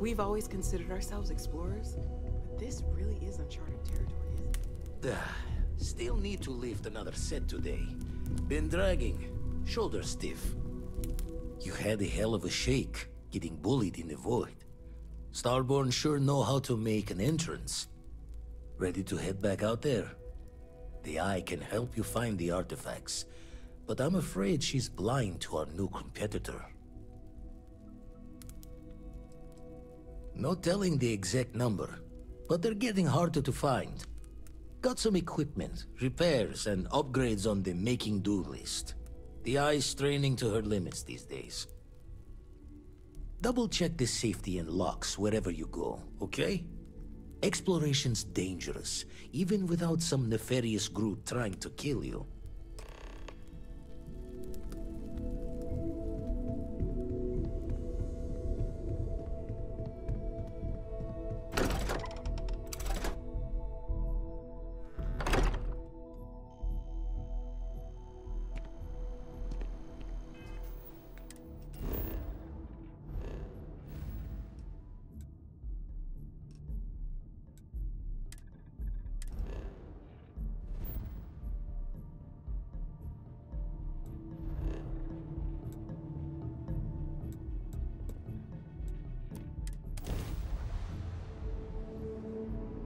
We've always considered ourselves explorers, but this really is uncharted territory, isn't it? Still need to lift another set today. Been dragging, shoulder stiff. You had a hell of a shake, getting bullied in the void. Starborn sure know how to make an entrance. Ready to head back out there? The Eye can help you find the artifacts, but I'm afraid she's blind to our new competitor. No telling the exact number, but they're getting harder to find. Got some equipment, repairs, and upgrades on the making-do list. The Eye's straining to her limits these days. Double-check the safety and locks wherever you go, okay? Exploration's dangerous, even without some nefarious group trying to kill you.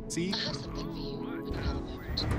See? I have something for you. We can have it.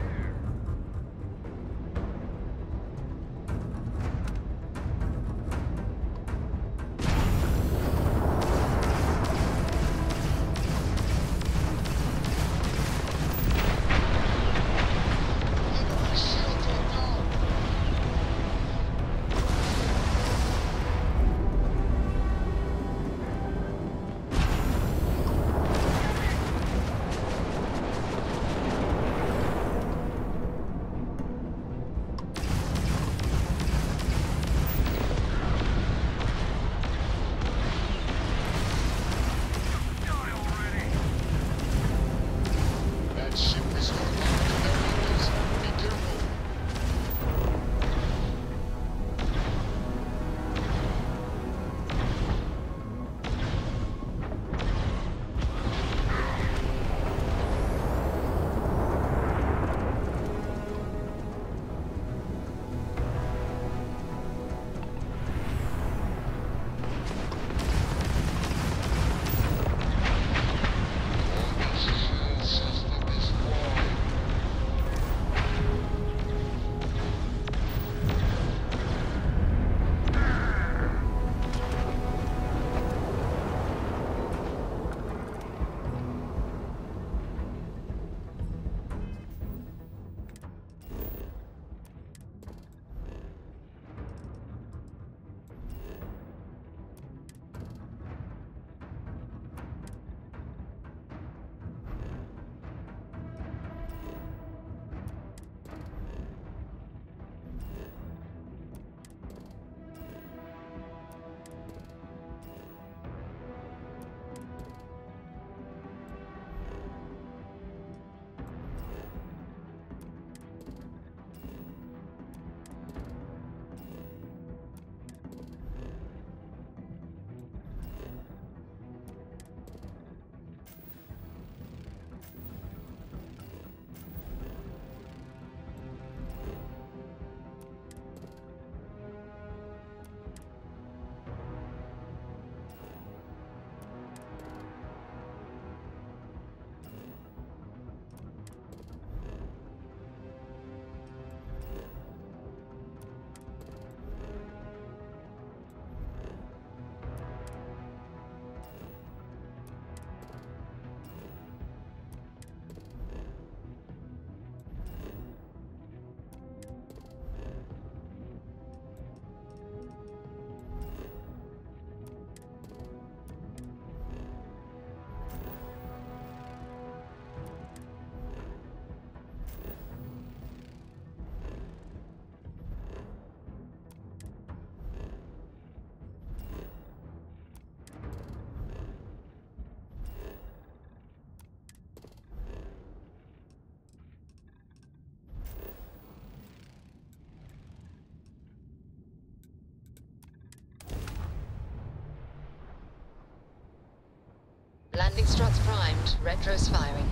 Landing struts primed. Retros firing.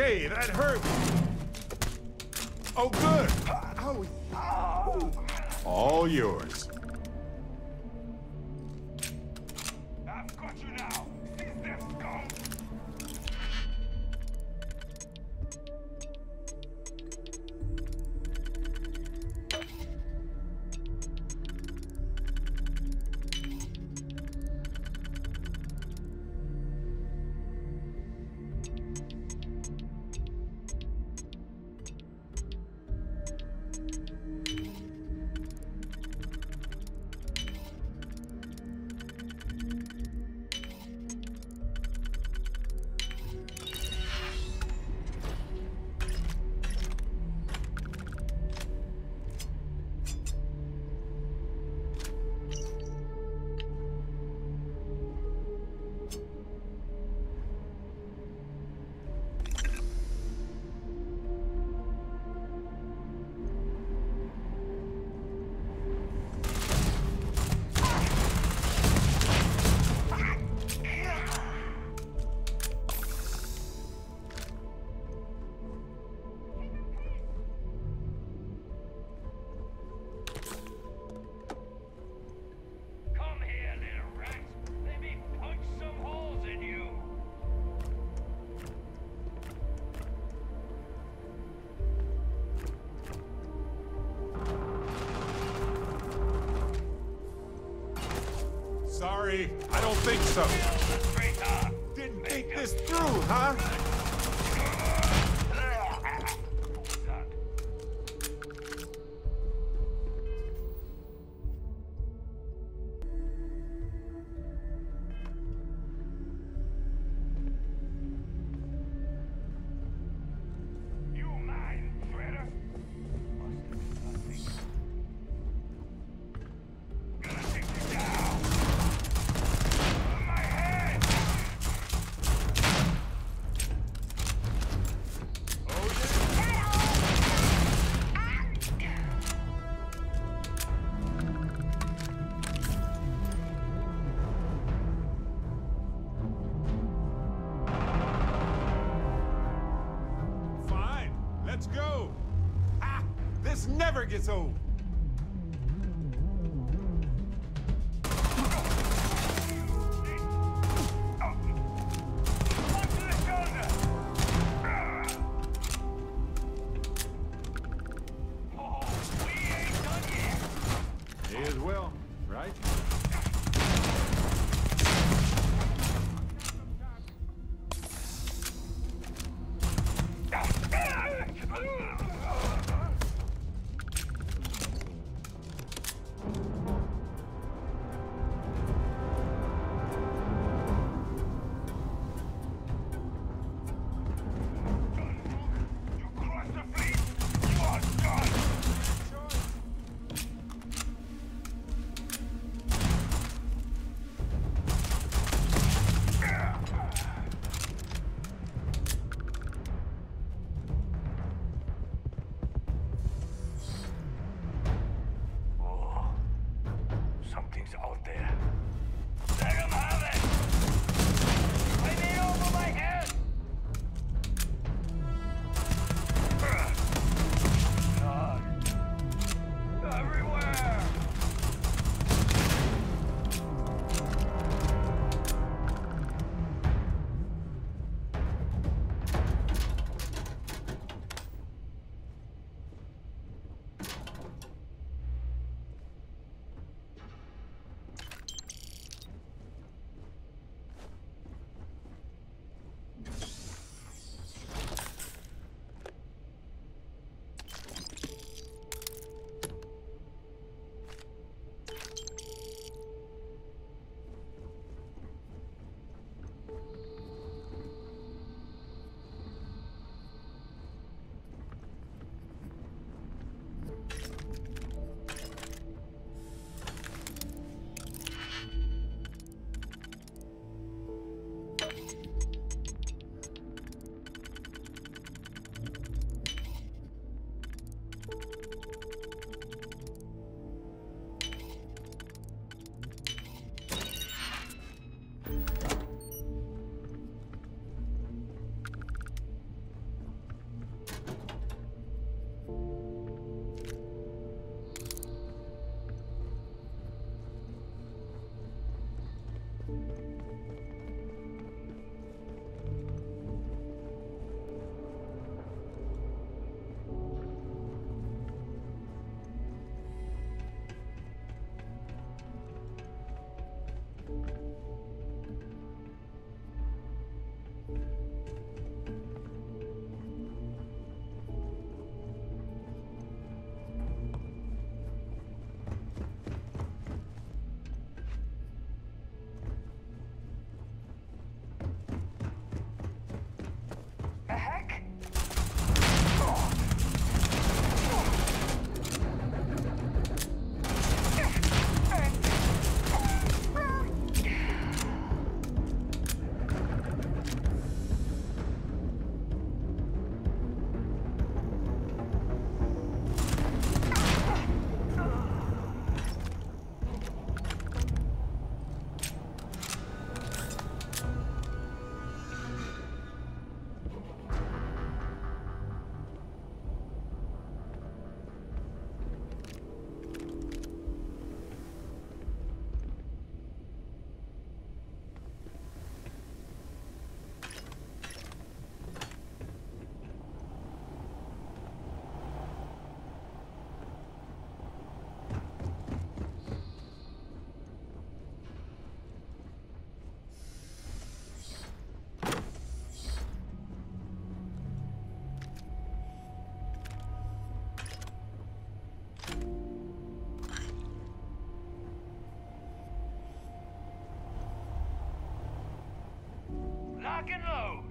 Okay, that hurt. Oh, good. Ow. All yours. I've got you now. Seize this gun. Honestly, I don't think so. Didn't think this through, huh? Let's go! Ha! This never gets old! Lock and load.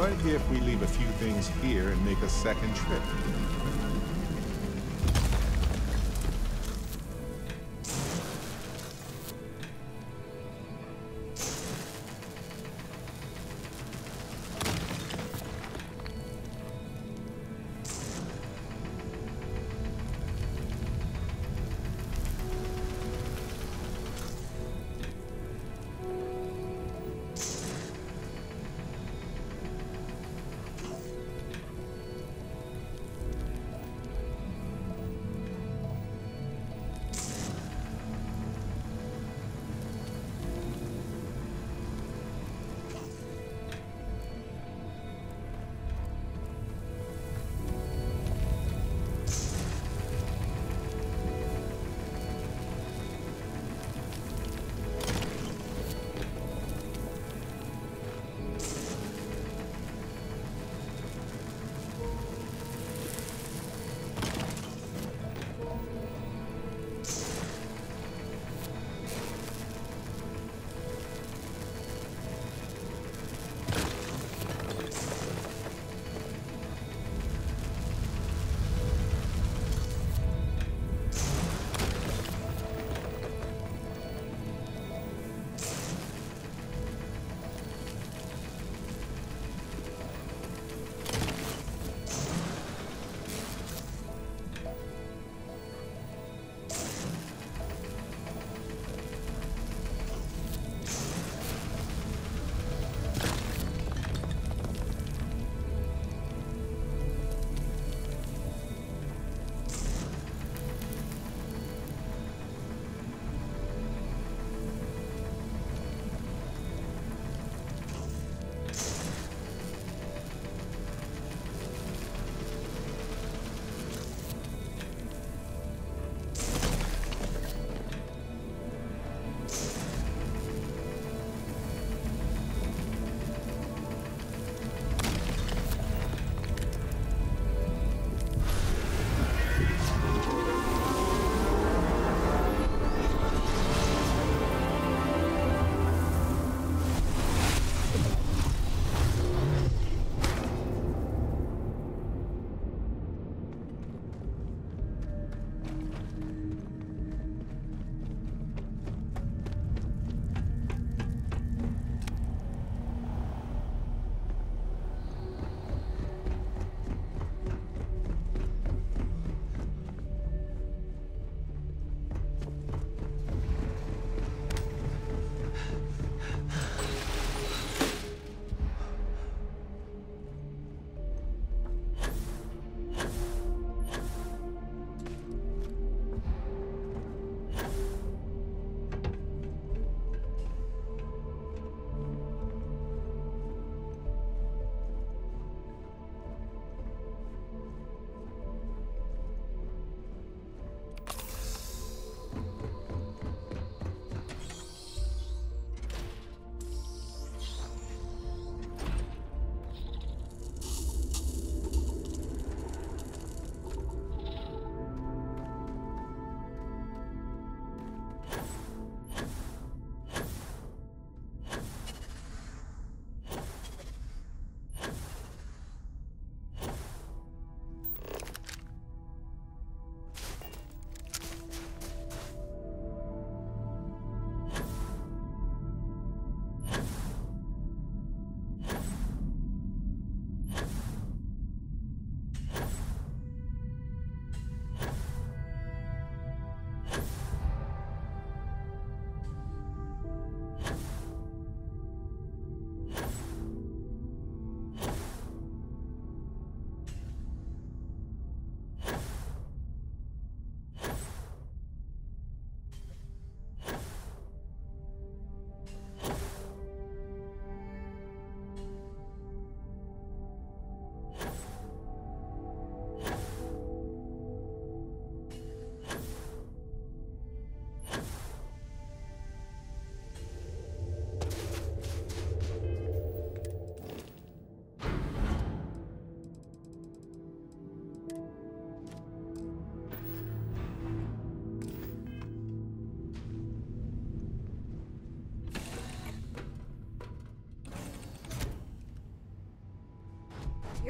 Or if we leave a few things here and make a second trip.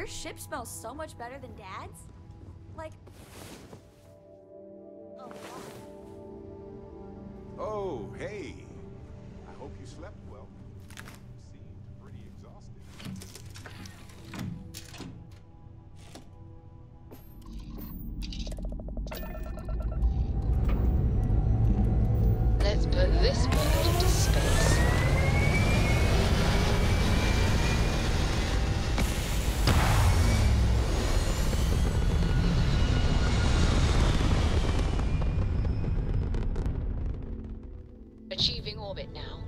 Your ship smells so much better than Dad's. Like... oh, wow. Oh, hey. I hope you slept well. You seemed pretty exhausted. Let's put this bird into space. Achieving orbit now.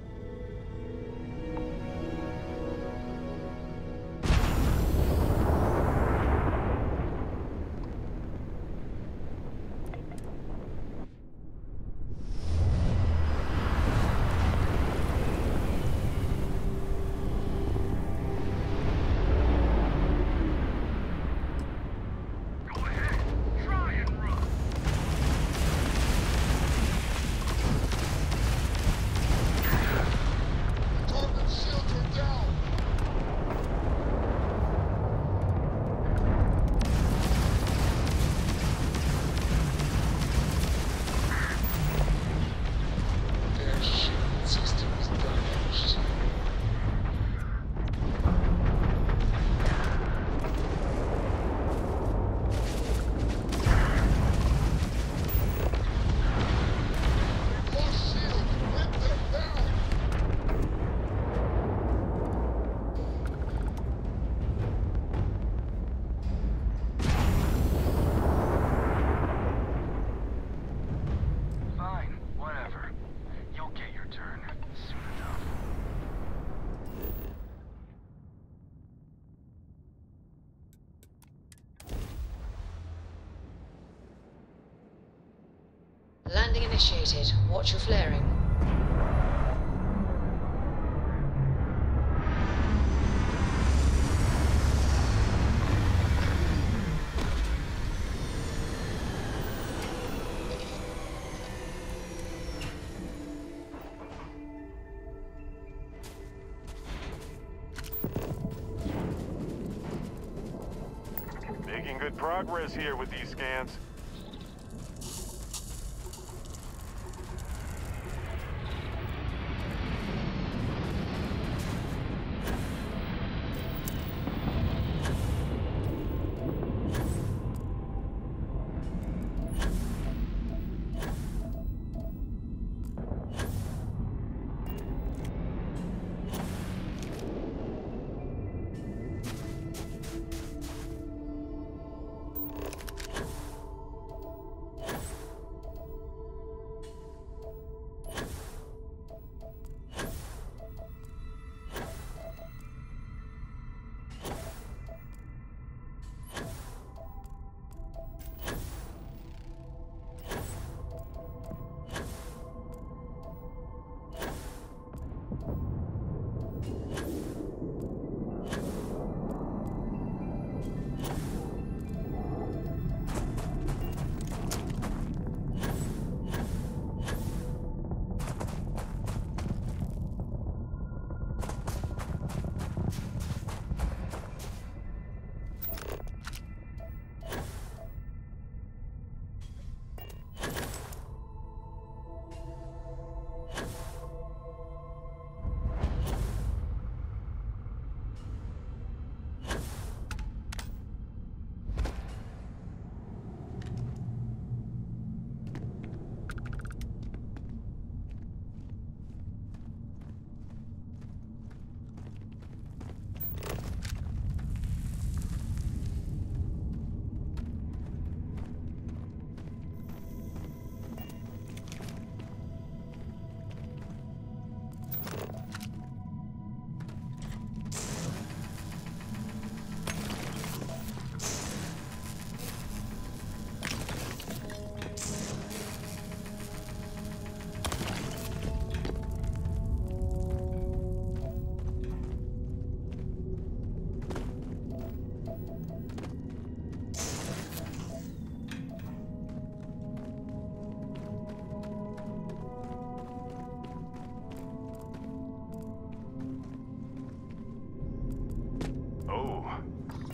Landing initiated. Watch your flaring. Making good progress here with these scans.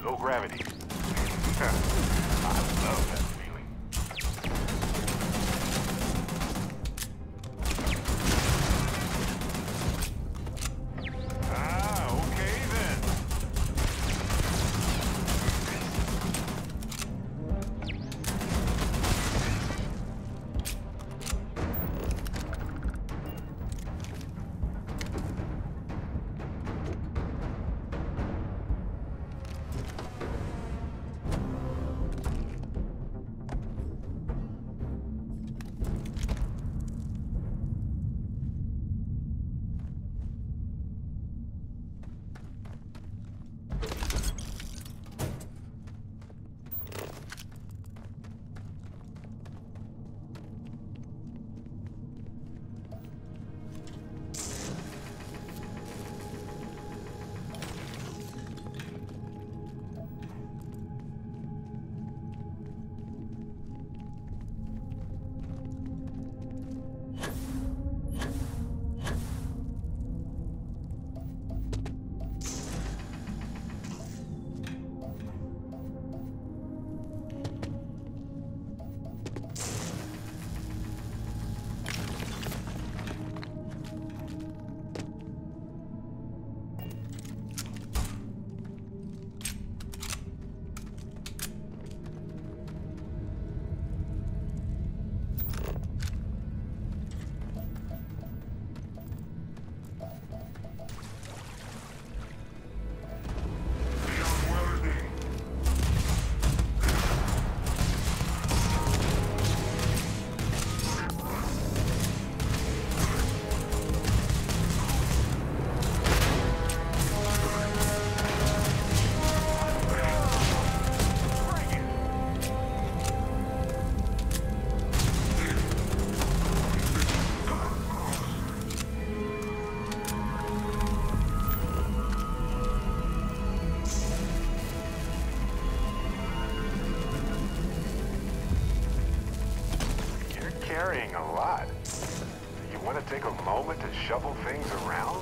Low gravity. I love that feeling. Ah, okay Carrying a lot. You want to take a moment to shovel things around?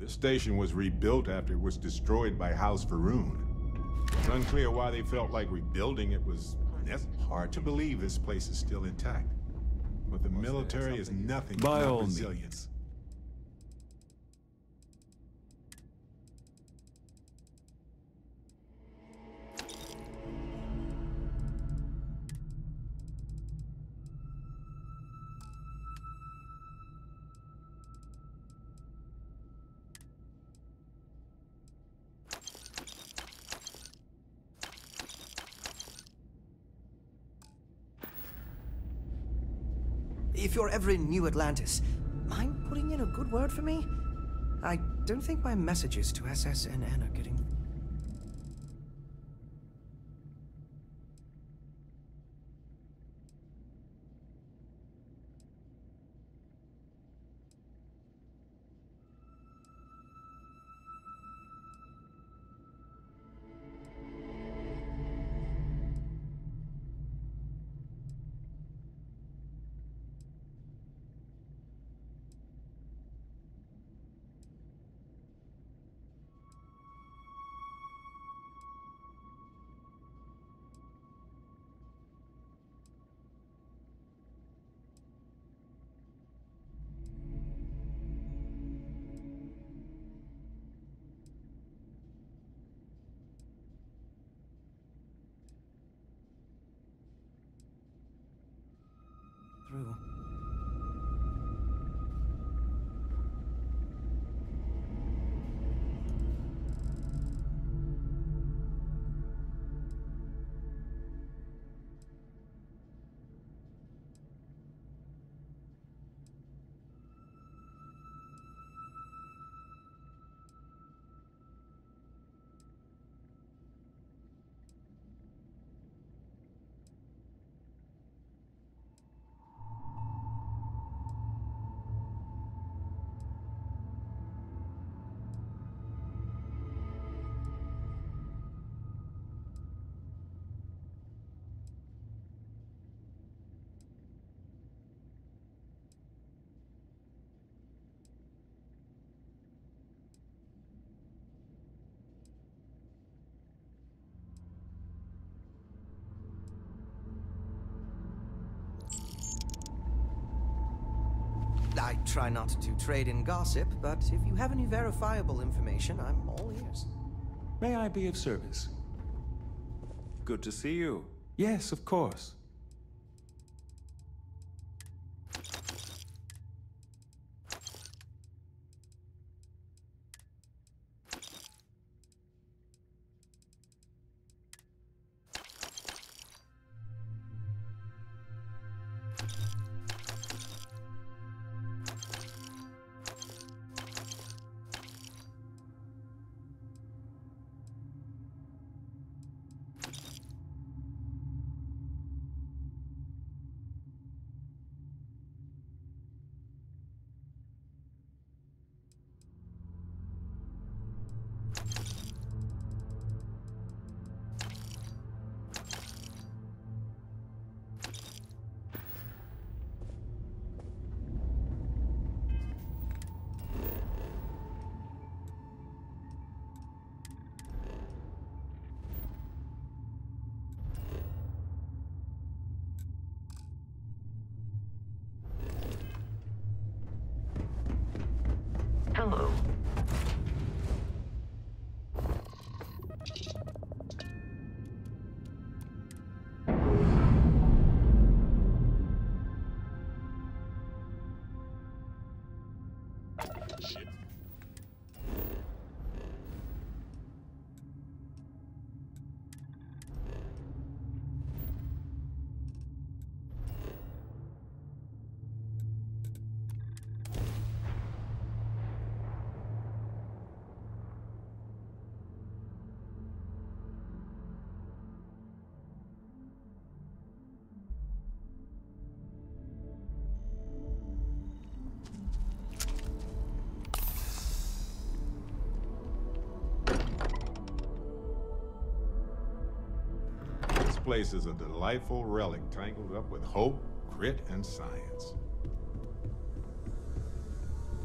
The station was rebuilt after it was destroyed by House Varun. It's unclear why they felt like rebuilding it was necessary. Hard to believe this place is still intact. But the military is nothing but resilience. If you're ever in New Atlantis, mind putting in a good word for me? I don't think my messages to SSNN are getting... through. I try not to trade in gossip, but if you have any verifiable information, I'm all ears. May I be of service? Good to see you. Yes, of course. Hello. This place is a delightful relic tangled up with hope, grit, and science.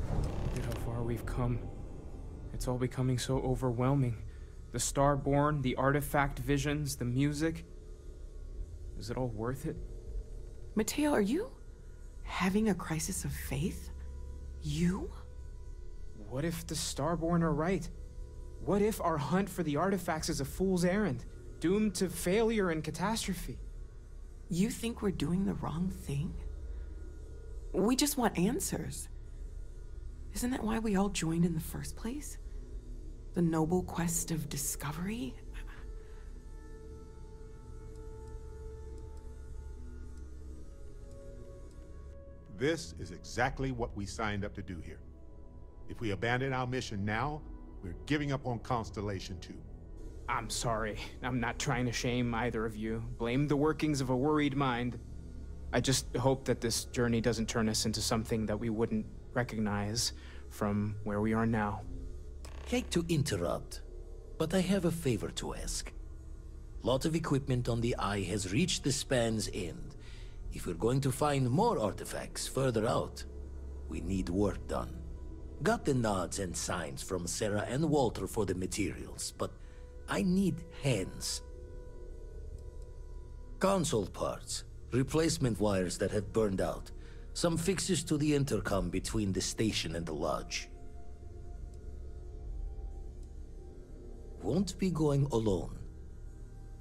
Look how far we've come. It's all becoming so overwhelming. The Starborn, the artifact visions, the music. Is it all worth it? Mateo, are you having a crisis of faith? You? What if the Starborn are right? What if our hunt for the artifacts is a fool's errand? Doomed to failure and catastrophe. You think we're doing the wrong thing? We just want answers. Isn't that why we all joined in the first place? The noble quest of discovery? This is exactly what we signed up to do here. If we abandon our mission now, we're giving up on Constellation 2. I'm sorry. I'm not trying to shame either of you. Blame the workings of a worried mind. I just hope that this journey doesn't turn us into something that we wouldn't recognize from where we are now. Hate to interrupt, but I have a favor to ask. Lot of equipment on the Eye has reached the span's end. If we're going to find more artifacts further out, we need work done. Got the nods and signs from Sarah and Walter for the materials, but I need hands. Console parts, replacement wires that have burned out, some fixes to the intercom between the station and the lodge. Won't be going alone.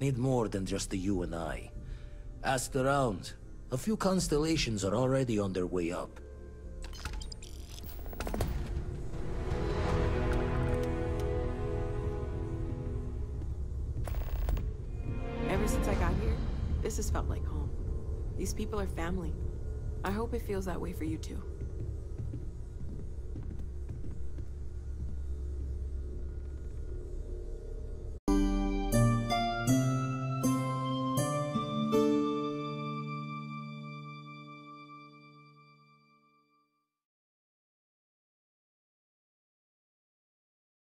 Need more than just the you and I. Asked around. A few constellations are already on their way up. This has felt like home. These people are family. I hope it feels that way for you too.